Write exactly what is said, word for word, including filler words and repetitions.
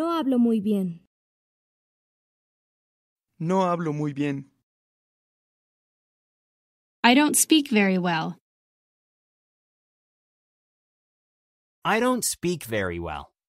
No hablo muy bien. No hablo muy bien. I don't speak very well. I don't speak very well.